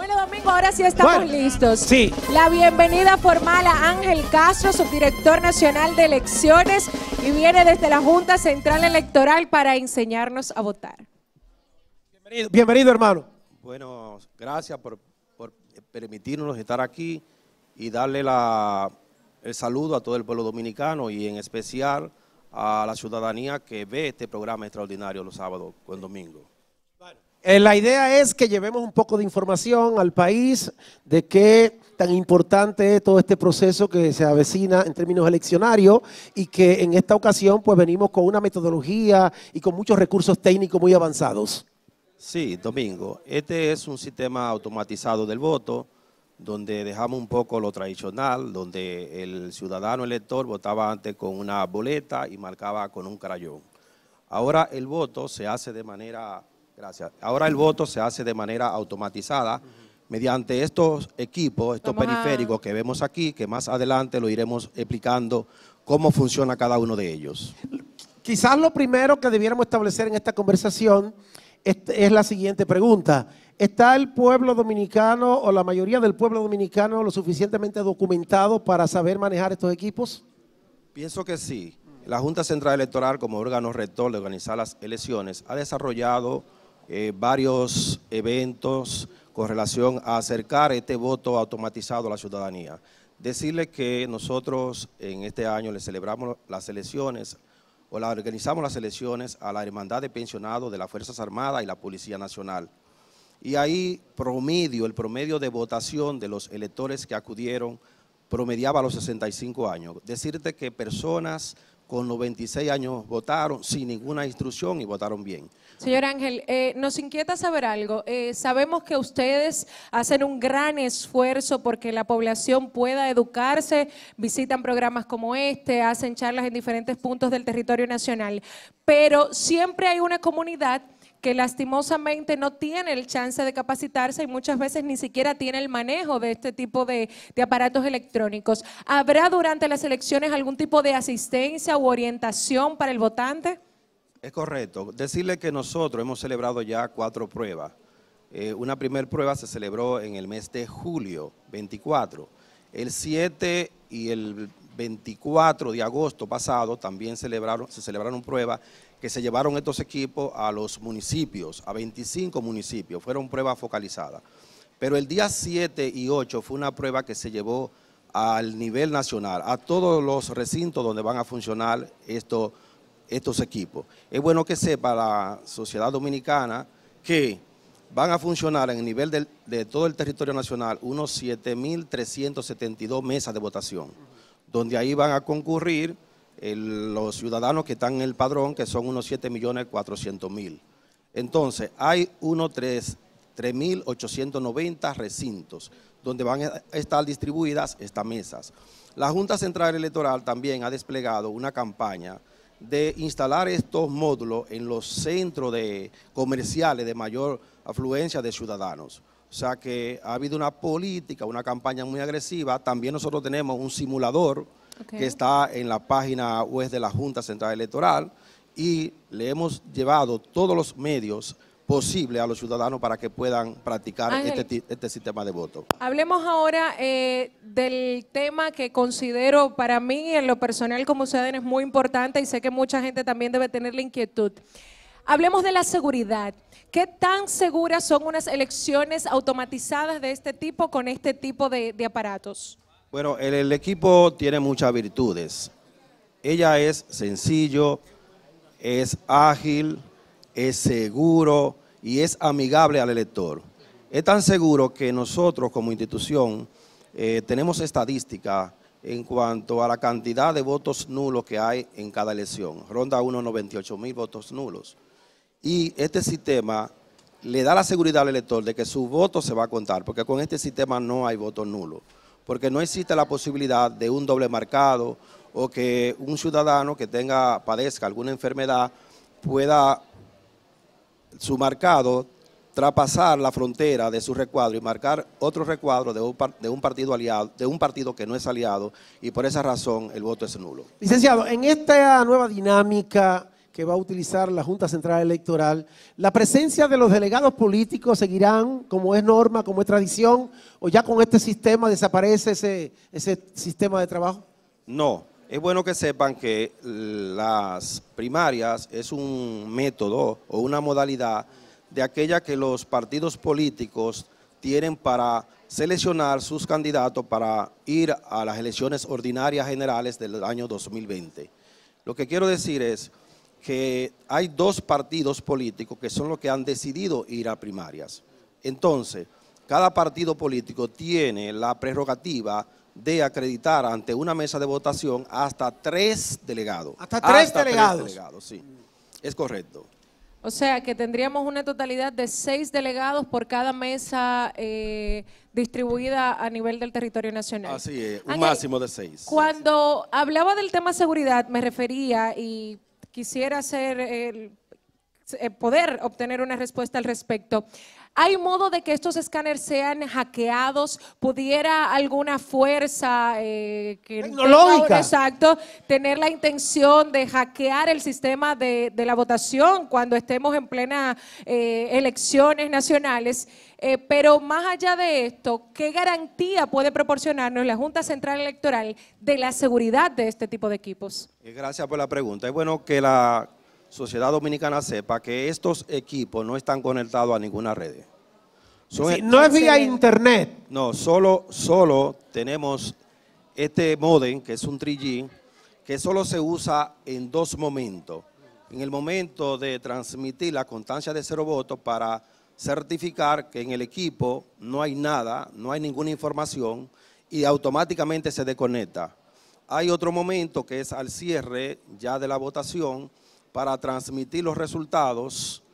Bueno, Domingo, ahora sí estamos listos. Sí. La bienvenida formal a Ángel Castro, subdirector nacional de elecciones, y viene desde la Junta Central Electoral para enseñarnos a votar. Bienvenido, bienvenido, hermano. Bueno, gracias por permitirnos estar aquí y darle el saludo a todo el pueblo dominicano y en especial a la ciudadanía que ve este programa extraordinario los sábados o el domingo. La idea es que llevemos un poco de información al país de qué tan importante es todo este proceso que se avecina en términos eleccionarios y que en esta ocasión pues venimos con una metodología y con muchos recursos técnicos muy avanzados. Sí, Domingo, este es un sistema automatizado del voto donde dejamos un poco lo tradicional, donde el ciudadano elector votaba antes con una boleta y marcaba con un crayón. Ahora el voto se hace de manera... Gracias. Ahora el voto se hace de manera automatizada mediante estos equipos, estos periféricos que vemos aquí, que más adelante lo iremos explicando cómo funciona cada uno de ellos. Quizás lo primero que debiéramos establecer en esta conversación es la siguiente pregunta. ¿Está el pueblo dominicano o la mayoría del pueblo dominicano lo suficientemente documentado para saber manejar estos equipos? Pienso que sí. La Junta Central Electoral, como órgano rector de organizar las elecciones, ha desarrollado varios eventos con relación a acercar este voto automatizado a la ciudadanía. Decirle que nosotros en este año le celebramos las elecciones o organizamos las elecciones a la Hermandad de Pensionados de las Fuerzas Armadas y la Policía Nacional. Y ahí el promedio de votación de los electores que acudieron promediaba a los 65 años. Decirte que personas con 96 años votaron sin ninguna instrucción y votaron bien. Señor Ángel, nos inquieta saber algo. Sabemos que ustedes hacen un gran esfuerzo porque la población pueda educarse, visitan programas como este, hacen charlas en diferentes puntos del territorio nacional, pero siempre hay una comunidad que lastimosamente no tiene el chance de capacitarse y muchas veces ni siquiera tiene el manejo de este tipo de aparatos electrónicos. ¿Habrá durante las elecciones algún tipo de asistencia u orientación para el votante? Es correcto. Decirle que nosotros hemos celebrado ya 4 pruebas. Una primera prueba se celebró en el mes de julio 24. El 7 y el 24 de agosto pasado también se celebraron pruebas que se llevaron estos equipos a los municipios, a 25 municipios, fueron pruebas focalizadas. Pero el día 7 y 8 fue una prueba que se llevó al nivel nacional, a todos los recintos donde van a funcionar estos equipos. Es bueno que sepa la sociedad dominicana que van a funcionar en el nivel de todo el territorio nacional unos 7.372 mesas de votación, donde ahí van a concurrir los ciudadanos que están en el padrón, que son unos 7.400.000. Entonces, hay unos 3.890 recintos donde van a estar distribuidas estas mesas. La Junta Central Electoral también ha desplegado una campaña de instalar estos módulos en los centros comerciales de mayor afluencia de ciudadanos. O sea que ha habido una política, una campaña muy agresiva. También nosotros tenemos un simulador que está en la página web de la Junta Central Electoral y le hemos llevado todos los medios posibles a los ciudadanos para que puedan practicar este sistema de voto. Hablemos ahora del tema que considero para mí en lo personal como ciudadano es muy importante y sé que mucha gente también debe tener la inquietud. Hablemos de la seguridad. ¿Qué tan seguras son unas elecciones automatizadas de este tipo con este tipo de aparatos? Bueno, el equipo tiene muchas virtudes. Ella es sencillo, es ágil, es seguro y es amigable al elector. Es tan seguro que nosotros como institución tenemos estadística en cuanto a la cantidad de votos nulos que hay en cada elección. Ronda 98.000 votos nulos. Y este sistema le da la seguridad al elector de que su voto se va a contar, porque con este sistema no hay votos nulos. Porque no existe la posibilidad de un doble marcado o que un ciudadano que padezca alguna enfermedad pueda su marcado traspasar la frontera de su recuadro y marcar otro recuadro de un partido que no es aliado y por esa razón el voto es nulo. Licenciado, en esta nueva dinámica que va a utilizar la Junta Central Electoral. La presencia de los delegados políticos seguirán, como es norma, como es tradición, o ya con este sistema desaparece ese sistema de trabajo. No, es bueno que sepan que las primarias es un método o una modalidad de aquella que los partidos políticos tienen para seleccionar sus candidatos para ir a las elecciones ordinarias generales del año 2020. Lo que quiero decir es que hay dos partidos políticos que son los que han decidido ir a primarias. Entonces, cada partido político tiene la prerrogativa de acreditar ante una mesa de votación hasta tres delegados. ¿Hasta tres delegados? Sí, es correcto. O sea, que tendríamos una totalidad de 6 delegados por cada mesa distribuida a nivel del territorio nacional. Así es, un Ángel, máximo de 6. Cuando hablaba del tema seguridad me refería y quisiera hacer, poder obtener una respuesta al respecto. ¿Hay modo de que estos escáneres sean hackeados? ¿Pudiera alguna fuerza tecnológica tener la intención de hackear el sistema de la votación cuando estemos en plena elecciones nacionales? Pero más allá de esto, ¿qué garantía puede proporcionarnos la Junta Central Electoral de la seguridad de este tipo de equipos? Gracias por la pregunta. Es bueno que la sociedad dominicana sepa que estos equipos no están conectados a ninguna red. Sí, no es vía internet. No, solo tenemos este módem, que es un 3G, que solo se usa en dos momentos. En el momento de transmitir la constancia de 0 votos para certificar que en el equipo no hay nada, no hay ninguna información y automáticamente se desconecta. Hay otro momento que es al cierre ya de la votación, para transmitir los resultados,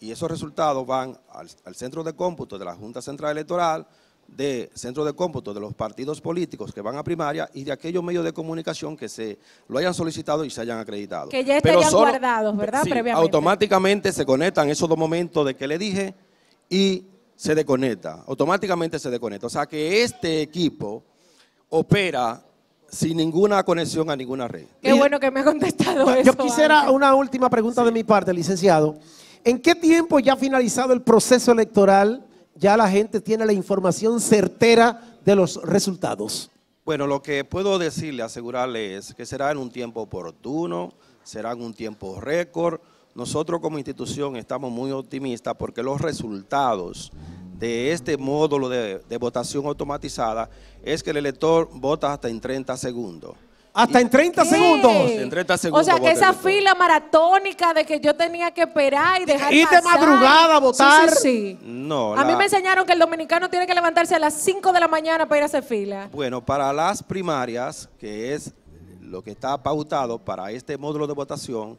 y esos resultados van al centro de cómputo de la Junta Central Electoral, de centro de cómputo de los partidos políticos que van a primaria y de aquellos medios de comunicación que se lo hayan solicitado y se hayan acreditado. Que ya estarían guardados, ¿verdad? Sí, previamente. Automáticamente se conectan esos dos momentos de que le dije y se desconecta, automáticamente se desconecta. O sea que este equipo opera sin ninguna conexión a ninguna red. Qué bueno que me ha contestado eso. Yo quisiera una última pregunta de mi parte, licenciado. ¿En qué tiempo ya ha finalizado el proceso electoral? ¿Ya la gente tiene la información certera de los resultados? Bueno, lo que puedo decirle, asegurarle es que será en un tiempo oportuno, será en un tiempo récord. Nosotros como institución estamos muy optimistas porque los resultados de este módulo de votación automatizada es que el elector vota hasta en 30 segundos. ¿Hasta en 30 segundos? En 30 segundos. O sea, que esa fila maratónica de que yo tenía que esperar y dejar ir de madrugada a votar. Sí, sí, sí. No, a mí me enseñaron que el dominicano tiene que levantarse a las 5 de la mañana para ir a hacer fila. Bueno, para las primarias, que es lo que está pautado para este módulo de votación,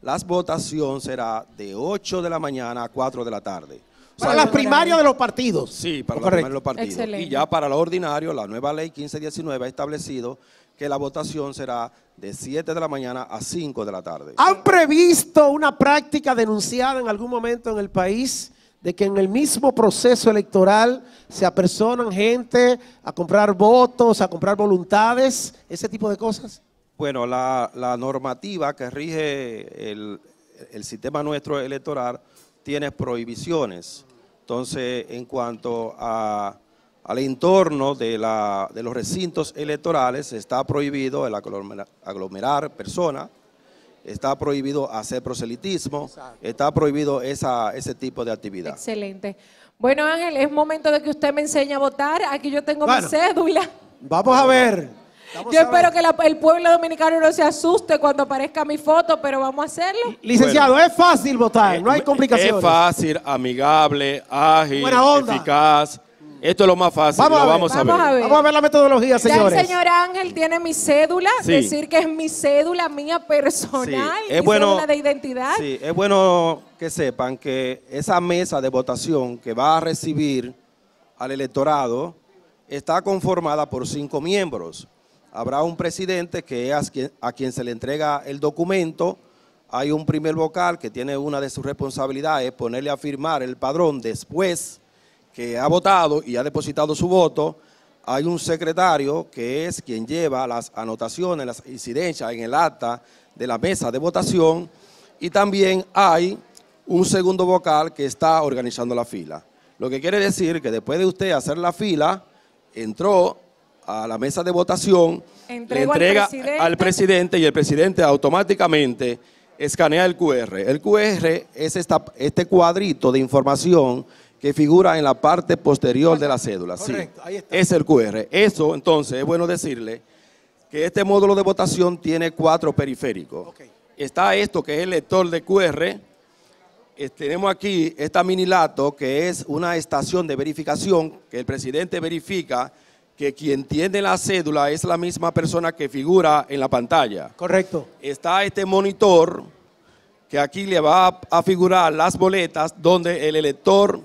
las votaciones será de 8 de la mañana a 4 de la tarde. Para las primarias de los partidos. Sí, para las primarias de los partidos. Excelente. Y ya para lo ordinario, la nueva ley 1519 ha establecido que la votación será de 7 de la mañana a 5 de la tarde. ¿Han previsto una práctica denunciada en algún momento en el país de que en el mismo proceso electoral se apersonan gente a comprar votos, a comprar voluntades, ese tipo de cosas? Bueno, la normativa que rige el sistema nuestro electoral tiene prohibiciones. Entonces, en cuanto al entorno de los recintos electorales, está prohibido el aglomerar personas, está prohibido hacer proselitismo, está prohibido ese tipo de actividad. Excelente. Bueno, Ángel, es momento de que usted me enseñe a votar. Aquí yo tengo mi cédula. Vamos a ver. Yo espero que el pueblo dominicano no se asuste cuando aparezca mi foto, pero vamos a hacerlo. Licenciado, es fácil votar, no hay complicaciones. Es fácil, amigable, ágil, eficaz. Esto es lo más fácil, vamos a ver. Vamos a ver la metodología, señores. Ya el señor Ángel tiene mi cédula, decir que es mi cédula mía personal, cédula de identidad. Sí, es bueno que sepan que esa mesa de votación que va a recibir al electorado está conformada por 5 miembros. Habrá un presidente que es a quien se le entrega el documento. Hay un primer vocal que tiene una de sus responsabilidades, ponerle a firmar el padrón después que ha votado y ha depositado su voto. Hay un secretario que es quien lleva las anotaciones, las incidencias en el acta de la mesa de votación. y también hay un segundo vocal que está organizando la fila. Lo que quiere decir que después de usted hacer la fila, entró a la mesa de votación, le entrega al presidente y el presidente automáticamente escanea el QR. El QR es este cuadrito de información que figura en la parte posterior de la cédula. Correcto, sí, ahí está. Es el QR. Eso, entonces, es bueno decirle que este módulo de votación tiene 4 periféricos. Okay. Está esto que es el lector de QR. Tenemos aquí esta minilato que es una estación de verificación que el presidente verifica que quien tiene la cédula es la misma persona que figura en la pantalla. Correcto. Está este monitor que aquí le va a figurar las boletas donde el elector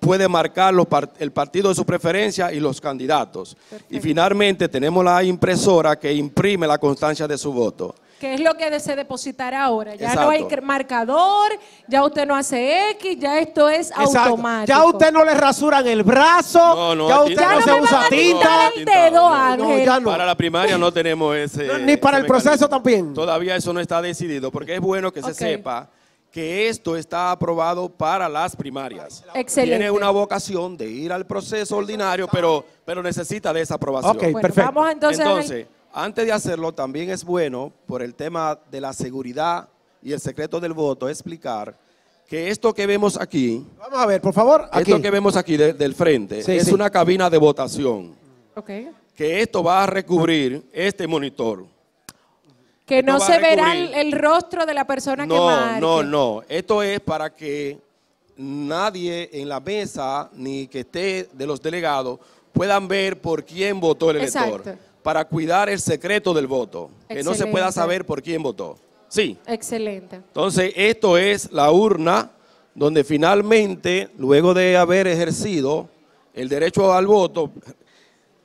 puede marcar el partido de su preferencia y los candidatos. Perfecto. Y finalmente tenemos la impresora que imprime la constancia de su voto. Que es lo que se depositará ahora. Ya exacto, no hay marcador, ya usted no hace X, ya esto es exacto, automático. Ya usted no le rasuran el brazo, ya usted no se usa tinta. Para la primaria no tenemos ese ni para ese el proceso también. Todavía eso no está decidido, porque es bueno que se sepa que esto está aprobado para las primarias. Excelente. Tiene una vocación de ir al proceso ordinario, pero necesita de esa aprobación. Ok, bueno, perfecto. Vamos entonces antes de hacerlo, también es bueno, por el tema de la seguridad y el secreto del voto, explicar que esto que vemos aquí, vamos a ver, por favor, aquí, esto que vemos aquí del frente, sí, es sí, una cabina de votación. Okay. Que esto va a recubrir este monitor. Que no se verá el rostro de la persona que marque. No. Esto es para que nadie en la mesa, ni que esté de los delegados, puedan ver por quién votó el elector. Exacto. Para cuidar el secreto del voto. Excelente. Que no se pueda saber por quién votó. Sí. Excelente. Entonces, esto es la urna donde finalmente, luego de haber ejercido el derecho al voto,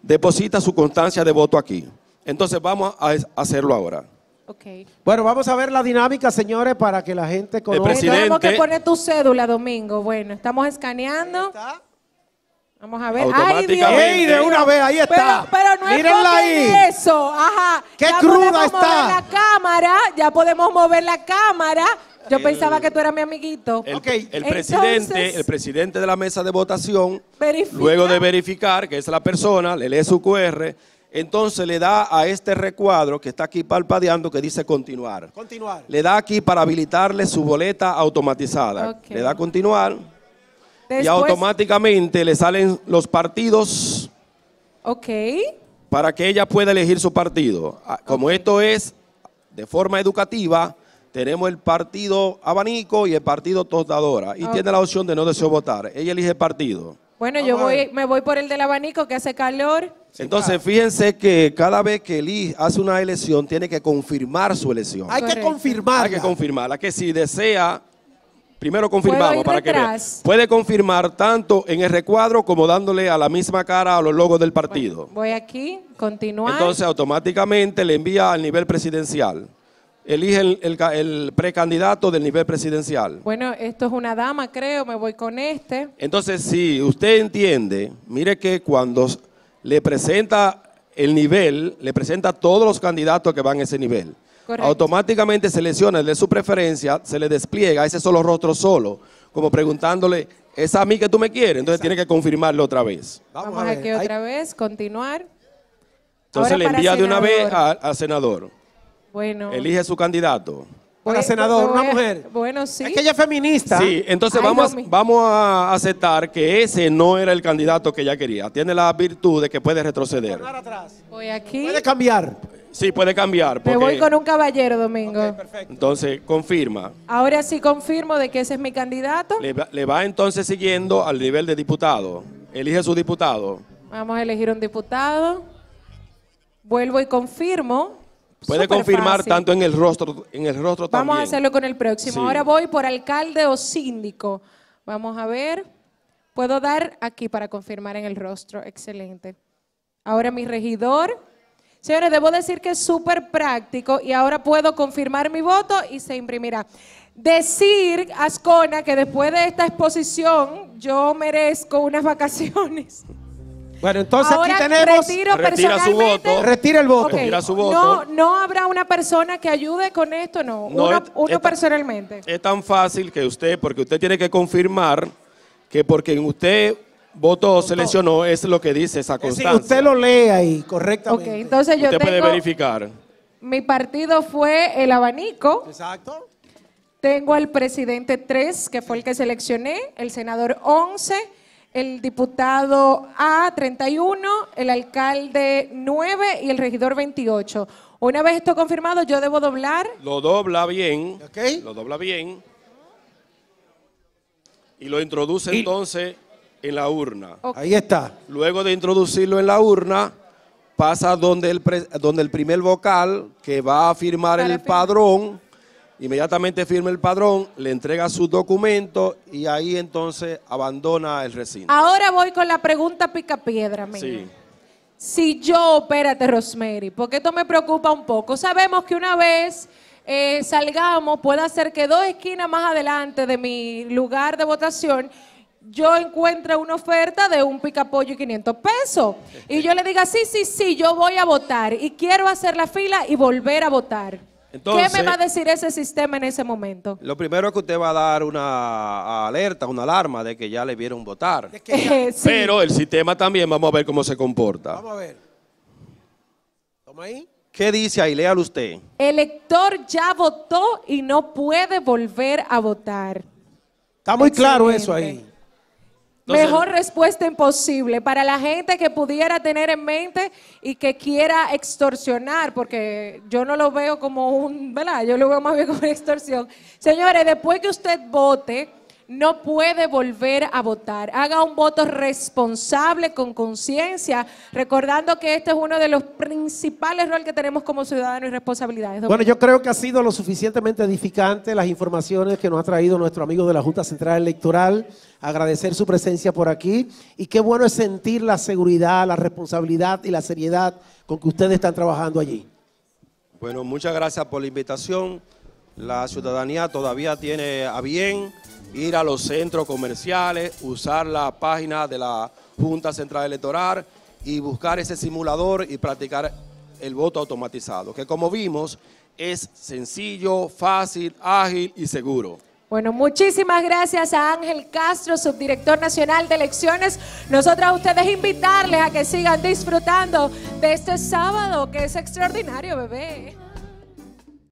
deposita su constancia de voto aquí. Entonces, vamos a hacerlo ahora. Okay. Bueno, vamos a ver la dinámica, señores, para que la gente conozca. Tenemos que poner tu cédula, Domingo. Bueno, estamos escaneando. Vamos a ver. ¡Ay, Dios! ¡Ey, de una vez! Ahí está. Pero no mírenla ahí. Eso. Ajá. ¡Qué ya cruda está! La cámara. Ya podemos mover la cámara. Yo pensaba que tú eras mi amiguito. El presidente de la mesa de votación, luego de verificar que es la persona, le lee su QR. Entonces le da a este recuadro que está aquí palpadeando que dice continuar. Continuar. Le da aquí para habilitarle su boleta automatizada. Okay. Le da continuar. Después, y automáticamente le salen los partidos. Ok. Para que ella pueda elegir su partido. Como esto es de forma educativa, tenemos el partido Abanico y el partido Tostadora. Y tiene la opción de no deseo votar. Ella elige el partido. Bueno, me voy por el del abanico que hace calor. Entonces, fíjense que cada vez que hace una elección, tiene que confirmar su elección. Hay que confirmarla. Hay que confirmarla, que si desea, primero confirmamos para que vea. Puede confirmar tanto en el recuadro como dándole a la misma cara a los logos del partido. Bueno, voy aquí, continuar. Entonces, automáticamente le envía al nivel presidencial. Elige el precandidato del nivel presidencial. Bueno, esto es una dama, creo, me voy con este. Entonces, si usted entiende, mire que cuando le presenta el nivel, le presenta todos los candidatos que van a ese nivel. Correcto. Automáticamente selecciona el de su preferencia, se le despliega ese solo rostro solo, como preguntándole, ¿es a mí que tú me quieres? Entonces tiene que confirmarlo otra vez. Vamos a ver. Aquí otra vez, continuar. Entonces ahora le envía de una vez al senador. Bueno. Elige su candidato. Para senador, una mujer. Bueno, sí. Es que ella es feminista. Sí, entonces vamos a aceptar que ese no era el candidato que ella quería. Tiene la virtud de que puede retroceder. Voy aquí. Puede cambiar. Sí, puede cambiar. Porque... me voy con un caballero, Domingo. Okay, perfecto. Entonces, confirma. Ahora sí confirmo de que ese es mi candidato. Le va entonces siguiendo al nivel de diputado. Elige su diputado. Vamos a elegir un diputado. Vuelvo y confirmo. Puede confirmar fácil, tanto en el rostro también. Vamos a hacerlo con el próximo. Sí. Ahora voy por alcalde o síndico. Vamos a ver. Puedo dar aquí para confirmar en el rostro. Excelente. Ahora mi regidor. Señores, debo decir que es súper práctico y ahora puedo confirmar mi voto y se imprimirá. Decir, Ascona, que después de esta exposición yo merezco unas vacaciones. Bueno, entonces ahora aquí tenemos... retira su voto. Retira el voto. Okay. Retira su voto. No, no habrá una persona que ayude con esto, no. Uno personalmente. Es tan fácil que usted, porque usted tiene que confirmar que porque usted votó, seleccionó, es lo que dice esa constancia. Si usted lo lee ahí correctamente. Okay, entonces yo usted puede verificar. Mi partido fue el Abanico. Exacto. Tengo al presidente 3, que fue el que seleccioné, el senador 11, el diputado A 31, el alcalde 9 y el regidor 28. Una vez esto confirmado, yo debo doblar. Lo dobla bien, okay. Lo dobla bien y lo introduce entonces en la urna. Okay. Ahí está. Luego de introducirlo en la urna, pasa donde el primer vocal que va a firmar el padrón. Inmediatamente firma el padrón, le entrega su documento y ahí entonces abandona el recinto. Ahora voy con la pregunta picapiedra, mira. Sí. Si yo, espérate Rosemary, porque esto me preocupa un poco. Sabemos que una vez salgamos, puede ser que 2 esquinas más adelante de mi lugar de votación, yo encuentro una oferta de un picapollo y 500 pesos. Y yo le diga, sí, sí, sí, yo voy a votar y quiero hacer la fila y volver a votar. Entonces, ¿qué me va a decir ese sistema en ese momento? Lo primero es que usted va a dar una alerta, una alarma de que ya le vieron votar. Sí. Pero el sistema también, vamos a ver cómo se comporta. Vamos a ver. Toma ahí. ¿Qué dice ahí? Léalo usted. El elector ya votó y no puede volver a votar. Está muy claro eso ahí. Entonces, mejor respuesta imposible para la gente que pudiera tener en mente y que quiera extorsionar, porque yo no lo veo como un, ¿verdad? Yo lo veo más bien como una extorsión. Señores, después que usted vote, no puede volver a votar. Haga un voto responsable, con conciencia, recordando que este es uno de los principales roles que tenemos como ciudadanos y responsabilidades. Bueno, yo creo que ha sido lo suficientemente edificante las informaciones que nos ha traído nuestro amigo de la Junta Central Electoral. Agradecer su presencia por aquí y qué bueno es sentir la seguridad, la responsabilidad y la seriedad con que ustedes están trabajando allí. Bueno, muchas gracias por la invitación. La ciudadanía todavía tiene a bien ir a los centros comerciales, usar la página de la Junta Central Electoral y buscar ese simulador y practicar el voto automatizado, que como vimos es sencillo, fácil, ágil y seguro. Bueno, muchísimas gracias a Ángel Castro, subdirector nacional de elecciones. Nosotros a ustedes invitarles a que sigan disfrutando de este sábado, que es extraordinario, bebé.